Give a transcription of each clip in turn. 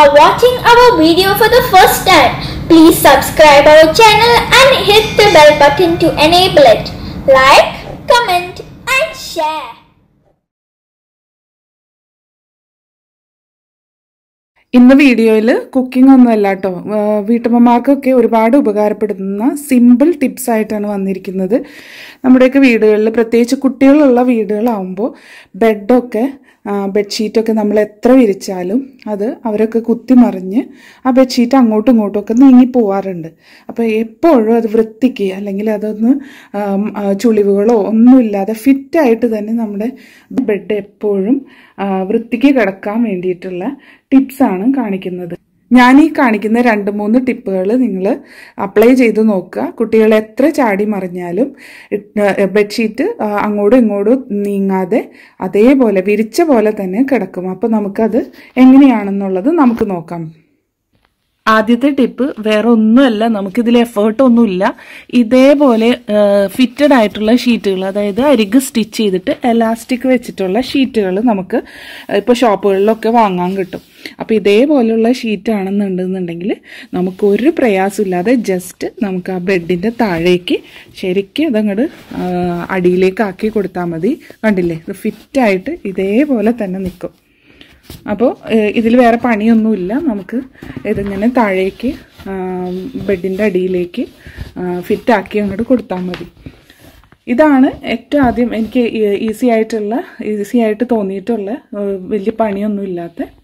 are watching our video for the first time, please subscribe our channel and hit the bell button to enable it. Like, comment and share. In the video, cooking on the lato. Vitamarkoke or Badu Bagarpadana, simple tips item on the Rikinade. Namaka video, Pratecha Kutil, video lambo, bed doke, bed sheet token, amletra virichalum, other Avreka Kutti Marane, a bed sheet and motomotoka, the Nipoarand. A poor Vritiki, a Langila, Chulivolo, Nulla, the fit tight than in the bed deporum, Vritiki Kadakam in detail. Tips are കാണിക്കുന്നത്. ഞാൻ ഈ കാണിക്കുന്ന രണ്ട് മൂന്ന് ടിപ്പുകൾ നിങ്ങൾ apply ചെയ്തു നോക്കുക. കുട്ടികൾ എത്ര ചാടി മറിഞ്ഞാലും ബെഡ് ഷീറ്റ് അങ്ങോട്ട് ഇങ്ങോട്ട് നീങ്ങാതെ അതേപോലെ വിരിച്ച പോലെ തന്നെ കിടക്കും. അപ്പോൾ നമുക്ക് അത് എങ്ങനെയാണെന്നുള്ളത് നമുക്ക് നോക്കാം. ആദ്യത്തെ ടിപ്പ് വേറെ ഒന്നുമല്ല, നമുക്ക് ഇതിലെ എഫർട്ട് ഒന്നുമില്ല. ഇതേപോലെ ഫിറ്റഡ് ആയിട്ടുള്ള ഷീറ്റുകൾ, അതായത് അരിക് സ്റ്റിച്ച് ചെയ്തിട്ട് എലാസ്റ്റിക് വെച്ചിട്ടുള്ള ഷീറ്റുകൾ നമുക്ക് ഇപ്പോൾ ഷോപ്പുകളിലൊക്കെ വാങ്ങാൻ കിട്ടും. അപ്പോൾ ഇതേപോലെയുള്ള ഷീറ്റ് ആണെന്നുണ്ടെന്നുണ്ടെങ്കിൽ നമുക്ക് ഒരു പ്രയാസമില്ലാതെ ജസ്റ്റ് നമുക്ക് ആ ബെഡിന്റെ താഴേക്ക് ശരിക്കും അതങ്ങോട്ട് അടിയിലേക്ക് ആക്കി കൊടുത്താൽ മതി. കണ്ടില്ലേ, ഇത് ഫിറ്റായിട്ട് ഇതേപോലെ തന്നെ നിൽക്കും. അപ്പോൾ ഇതിൽ വേറെ പണിയൊന്നുമില്ല. നമുക്ക് ഇതിങ്ങനെ താഴേക്ക് ബെഡിൻ്റെ അടിയിലേക്ക് ഫിറ്റാക്കി അങ്ങോട്ട് കൊടുത്താൽ മതി. ഇതാണ് ഏറ്റവും ആദ്യം എനിക്ക് ഈസി ആയിട്ട് തോന്നിയിട്ടുള്ള, വലിയ പണിയൊന്നുമില്ലാത്ത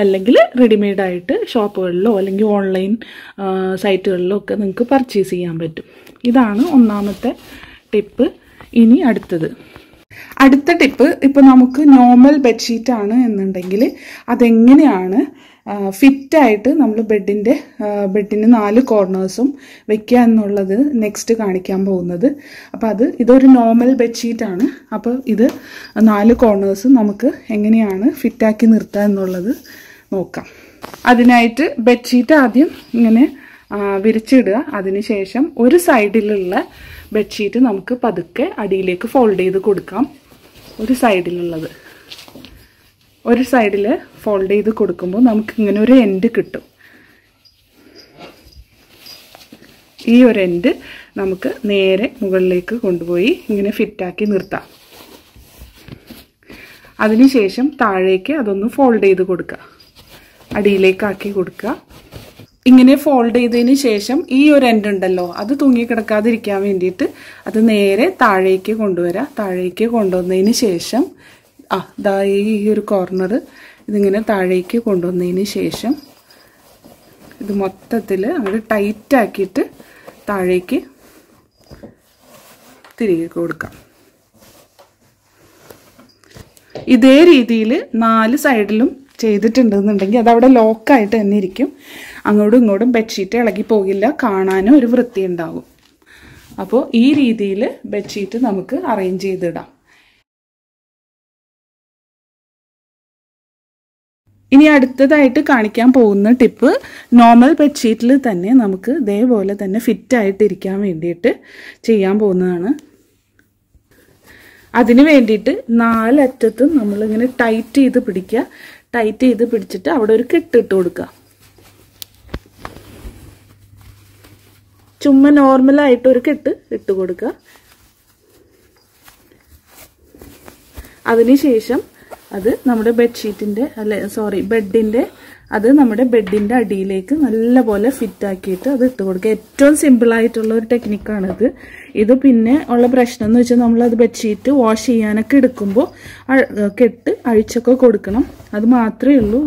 അല്ലെങ്കിൽ റെഡിമെയ്ഡായിട്ട് ഷോപ്പുകളിലോ അല്ലെങ്കിൽ ഓൺലൈൻ സൈറ്റുകളിലോ ഒക്കെ നിങ്ങൾക്ക് പർച്ചേസ് ചെയ്യാൻ പറ്റും. ഇതാണ് ഒന്നാമത്തെ ടിപ്പ്. ഇനി അടുത്ത ടിപ്പ്, ഇപ്പോൾ നമുക്ക് നോർമൽ ബെഡ്ഷീറ്റാണ് എന്നുണ്ടെങ്കിൽ അതെങ്ങനെയാണ് ഫിറ്റായിട്ട് നമ്മൾ ബെഡിന് 4 കോർണേഴ്സും വെക്കുക എന്നുള്ളത് നെക്സ്റ്റ് കാണിക്കാൻ പോകുന്നത്. അപ്പോൾ ഇതൊരു നോർമൽ ബെഡ്ഷീറ്റാണ്. അപ്പോൾ ഇത് 4 കോർണേഴ്സ് നമുക്ക് എങ്ങനെയാണ് ഫിറ്റാക്കി നിർത്തുക എന്നുള്ളത് നോക്കാം. അതിനായിട്ട് ബെഡ്ഷീറ്റ് ആദ്യം ഇങ്ങനെ വിരിച്ചിടുക. അതിനുശേഷം ഒരു സൈഡിലുള്ള ബെഡ്ഷീറ്റ് നമുക്ക് പതുക്കെ അടിയിലേക്ക് ഫോൾഡ് ചെയ്ത് കൊടുക്കാം. ഒരു സൈഡിൽ ഫോൾഡ് ചെയ്ത് കൊടുക്കുമ്പോൾ നമുക്കിങ്ങനെ ഒരു എൻഡ് കിട്ടും. ഈ ഒരു എൻഡ് നമുക്ക് നേരെ മുകളിലേക്ക് കൊണ്ടുപോയി ഇങ്ങനെ ഫിറ്റാക്കി നിർത്താം. അതിനുശേഷം താഴേക്ക് അതൊന്ന് ഫോൾഡ് ചെയ്ത് കൊടുക്കുക, അടിയിലേക്കാക്കി കൊടുക്കുക. ഇങ്ങനെ ഫോൾഡ് ചെയ്തതിന് ശേഷം ഈ ഒരു എൻഡ് ഉണ്ടല്ലോ, അത് തൂങ്ങിക്കിടക്കാതിരിക്കാൻ വേണ്ടിയിട്ട് അത് നേരെ താഴേക്ക് കൊണ്ടുവരാം. താഴേക്ക് കൊണ്ടുവന്നതിന് ശേഷം ഈ ഒരു കോർണർ ഇതിങ്ങനെ താഴേക്ക് കൊണ്ടുവന്നതിന് ശേഷം ഇത് മൊത്തത്തിൽ അങ്ങോട്ട് ടൈറ്റാക്കിയിട്ട് താഴേക്ക് തിരികെ കൊടുക്കാം. ഇതേ രീതിയിൽ 4 സൈഡിലും ചെയ്തിട്ടുണ്ടെന്നുണ്ടെങ്കിൽ അതവിടെ ലോക്കായിട്ട് തന്നെ ഇരിക്കും. അങ്ങോട്ടും ഇങ്ങോട്ടും ബെഡ്ഷീറ്റ് ഇളകി പോകില്ല, കാണാനും ഒരു വൃത്തി ഉണ്ടാകും. അപ്പോൾ ഈ രീതിയിൽ ബെഡ്ഷീറ്റ് നമുക്ക് അറേഞ്ച് ചെയ്തിടാം. ഇനി അടുത്തതായിട്ട് കാണിക്കാൻ പോകുന്ന ടിപ്പ്, നോർമൽ ബെഡ്ഷീറ്റിൽ തന്നെ നമുക്ക് ഇതേപോലെ തന്നെ ഫിറ്റായിട്ടിരിക്കാൻ വേണ്ടിയിട്ട് ചെയ്യാൻ പോകുന്നതാണ്. അതിന് വേണ്ടിയിട്ട് 4 അറ്റത്തും നമ്മളിങ്ങനെ ടൈറ്റ് ചെയ്ത് പിടിക്കുക. ടൈറ്റ് ചെയ്ത് പിടിച്ചിട്ട് അവിടെ ഒരു കെട്ടിട്ട് കൊടുക്കുക. ചുമ്മാ നോർമലായിട്ട് ഒരു കെട്ട് ഇട്ട് കൊടുക്കുക. അതിനുശേഷം അത് നമ്മുടെ ബെഡിൻ്റെ അത് നമ്മുടെ ബെഡിൻ്റെ അടിയിലേക്ക് നല്ലപോലെ ഫിറ്റാക്കിയിട്ട് അത് ഇട്ട് കൊടുക്കുക. ഏറ്റവും സിമ്പിളായിട്ടുള്ള ഒരു ടെക്നിക്കാണിത്. ഇത് പിന്നെ ഉള്ള പ്രശ്നം എന്ന് വെച്ചാൽ നമ്മളത് ബെഡ്ഷീറ്റ് വാഷ് ചെയ്യാനൊക്കെ എടുക്കുമ്പോൾ കെട്ട് അഴിച്ചൊക്കെ കൊടുക്കണം. അത് മാത്രമേ ഉള്ളൂ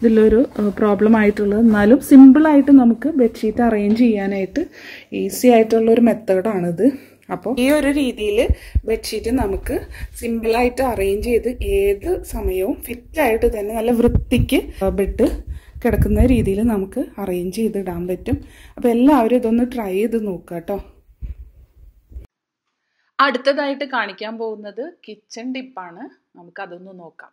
ഇതിലൊരു പ്രോബ്ലം ആയിട്ടുള്ളത്. എന്നാലും സിമ്പിളായിട്ട് നമുക്ക് ബെഡ്ഷീറ്റ് അറേഞ്ച് ചെയ്യാനായിട്ട് ഈസി ആയിട്ടുള്ളൊരു മെത്തേഡാണിത്. അപ്പോൾ ഈ ഒരു രീതിയിൽ ബെഡ്ഷീറ്റ് നമുക്ക് സിമ്പിളായിട്ട് അറേഞ്ച് ചെയ്ത് ഏത് സമയവും ഫിറ്റായിട്ട് തന്നെ നല്ല വൃത്തിക്ക് ബെഡ് കിടക്കുന്ന രീതിയിൽ നമുക്ക് അറേഞ്ച് ചെയ്ത് ഇടാൻ പറ്റും. അപ്പോൾ എല്ലാവരും ഇതൊന്ന് ട്രൈ ചെയ്ത് നോക്കുക കേട്ടോ. അടുത്തതായിട്ട് കാണിക്കാൻ പോകുന്നത് കിച്ചൺ ടിപ്പാണ്. നമുക്കതൊന്ന് നോക്കാം.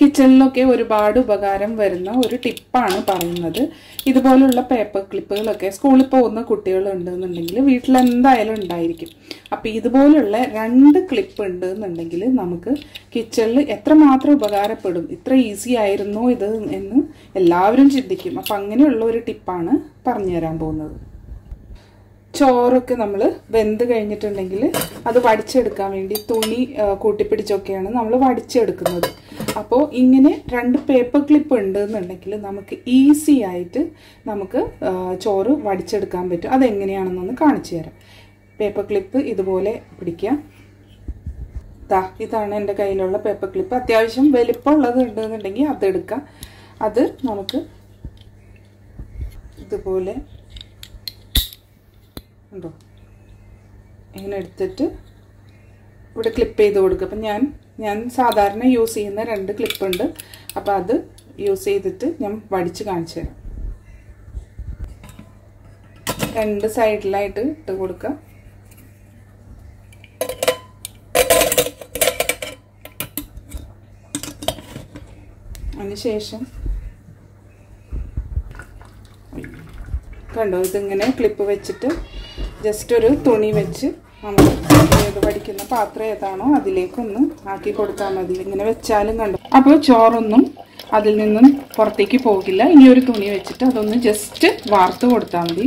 കിച്ചണിലൊക്കെ ഒരുപാട് ഉപകാരം വരുന്ന ഒരു ടിപ്പാണ് പറയുന്നത്. ഇതുപോലുള്ള പേപ്പർ ക്ലിപ്പുകളൊക്കെ സ്കൂളിൽ പോകുന്ന കുട്ടികളുണ്ടെന്നുണ്ടെങ്കിൽ വീട്ടിലെന്തായാലും ഉണ്ടായിരിക്കും. അപ്പോൾ ഇതുപോലുള്ള രണ്ട് ക്ലിപ്പ് ഉണ്ട് എന്നുണ്ടെങ്കിൽ നമുക്ക് കിച്ചണിൽ എത്രമാത്രം ഉപകാരപ്പെടും, ഇത്ര ഈസി ആയിരുന്നു ഇത് എന്ന് എല്ലാവരും ചിന്തിക്കും. അപ്പം അങ്ങനെയുള്ള ഒരു ടിപ്പാണ് പറഞ്ഞു തരാൻ പോകുന്നത്. ചോറൊക്കെ നമ്മൾ വെന്ത് കഴിഞ്ഞിട്ടുണ്ടെങ്കിൽ അത് വടിച്ചെടുക്കാൻ വേണ്ടി തുണി കൂട്ടിപ്പിടിച്ചൊക്കെയാണ് നമ്മൾ വടിച്ചെടുക്കുന്നത്. അപ്പോൾ ഇങ്ങനെ രണ്ട് പേപ്പർ ക്ലിപ്പ് ഉണ്ട് എന്നുണ്ടെങ്കിൽ നമുക്ക് ഈസി ആയിട്ട് നമുക്ക് ചോറ് വടിച്ചെടുക്കാൻ പറ്റും. അതെങ്ങനെയാണെന്നൊന്ന് കാണിച്ചു തരാം. പേപ്പർ ക്ലിപ്പ് ഇതുപോലെ പിടിക്കുക. ഇതാണ് എൻ്റെ കയ്യിലുള്ള പേപ്പർ ക്ലിപ്പ്. അത്യാവശ്യം വലിപ്പമുള്ളത് ഉണ്ടെന്നുണ്ടെങ്കിൽ അതെടുക്കാം. അത് നമുക്ക് ഇതുപോലെ ഉണ്ടോ ഇങ്ങനെ എടുത്തിട്ട് ഇവിടെ ക്ലിപ്പ് ചെയ്ത് കൊടുക്കുക. അപ്പം ഞാൻ സാധാരണ യൂസ് ചെയ്യുന്ന രണ്ട് ക്ലിപ്പുണ്ട്. അപ്പോൾ അത് യൂസ് ചെയ്തിട്ട് ഞാൻ വടിച്ച് കാണിച്ചു തരാം. രണ്ട് സൈഡിലായിട്ട് ഇട്ട് കൊടുക്കുക. അതിനുശേഷം കണ്ടോ ഇതിങ്ങനെ ക്ലിപ്പ് വെച്ചിട്ട് ജസ്റ്റ് ഒരു തുണി വെച്ച് നമ്മൾ ഏത് വടിക്കുന്ന പാത്രം ഏതാണോ അതിലേക്കൊന്ന് ആക്കി കൊടുത്താൽ മതി. ഇങ്ങനെ വെച്ചാലും കണ്ടു അപ്പോൾ ചോറൊന്നും അതിൽ നിന്നും പുറത്തേക്ക് പോകില്ല. ഇനി ഒരു തുണി വെച്ചിട്ട് അതൊന്ന് ജസ്റ്റ് വാർത്ത് കൊടുത്താൽ മതി.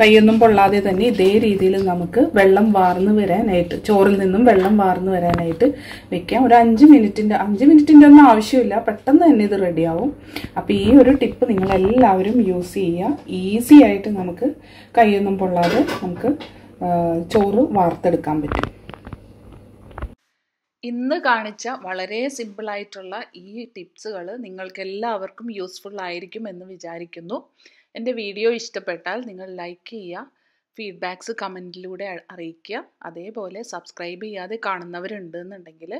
കൈയൊന്നും പൊള്ളാതെ തന്നെ ഇതേ രീതിയിൽ നമുക്ക് വെള്ളം വാർന്നു വരാനായിട്ട്, ചോറിൽ നിന്നും വെള്ളം വാർന്നു വരാനായിട്ട് വെക്കാം. ഒരു 5 മിനിറ്റിൻ്റെ ഒന്നും ആവശ്യമില്ല, പെട്ടെന്ന് തന്നെ ഇത് റെഡിയാവും. അപ്പോൾ ഈ ഒരു ടിപ്പ് നിങ്ങളെല്ലാവരും യൂസ് ചെയ്യുക. ഈസി ആയിട്ട് നമുക്ക് കൈയൊന്നും പൊള്ളാതെ നമുക്ക് ചോറ് വാർത്തെടുക്കാൻ പറ്റും. ഇന്ന് കാണിച്ച വളരെ സിമ്പിളായിട്ടുള്ള ഈ ടിപ്സുകൾ നിങ്ങൾക്കെല്ലാവർക്കും യൂസ്ഫുൾ ആയിരിക്കും എന്ന് വിചാരിക്കുന്നു. എൻ്റെ വീഡിയോ ഇഷ്ടപ്പെട്ടാൽ നിങ്ങൾ ലൈക്ക് ചെയ്യുക, ഫീഡ്ബാക്ക്സ് കമൻറ്റിലൂടെ അറിയിക്കുക. അതേപോലെ സബ്സ്ക്രൈബ് ചെയ്യാതെ കാണുന്നവരുണ്ടെന്നുണ്ടെങ്കിൽ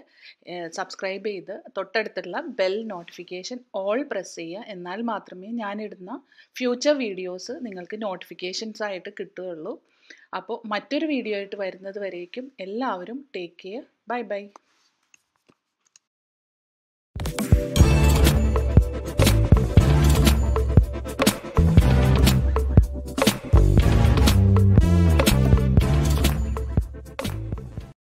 സബ്സ്ക്രൈബ് ചെയ്ത് തൊട്ടടുത്തുള്ള ബെൽ നോട്ടിഫിക്കേഷൻ ഓൾ പ്രസ് ചെയ്യുക. എന്നാൽ മാത്രമേ ഞാനിടുന്ന ഫ്യൂച്ചർ വീഡിയോസ് നിങ്ങൾക്ക് നോട്ടിഫിക്കേഷൻസ് ആയിട്ട് കിട്ടുകയുള്ളൂ. അപ്പോൾ മറ്റൊരു വീഡിയോ ആയിട്ട് വരുന്നത് വരേക്കും എല്ലാവരും ടേക്ക് കെയർ. Bye bye.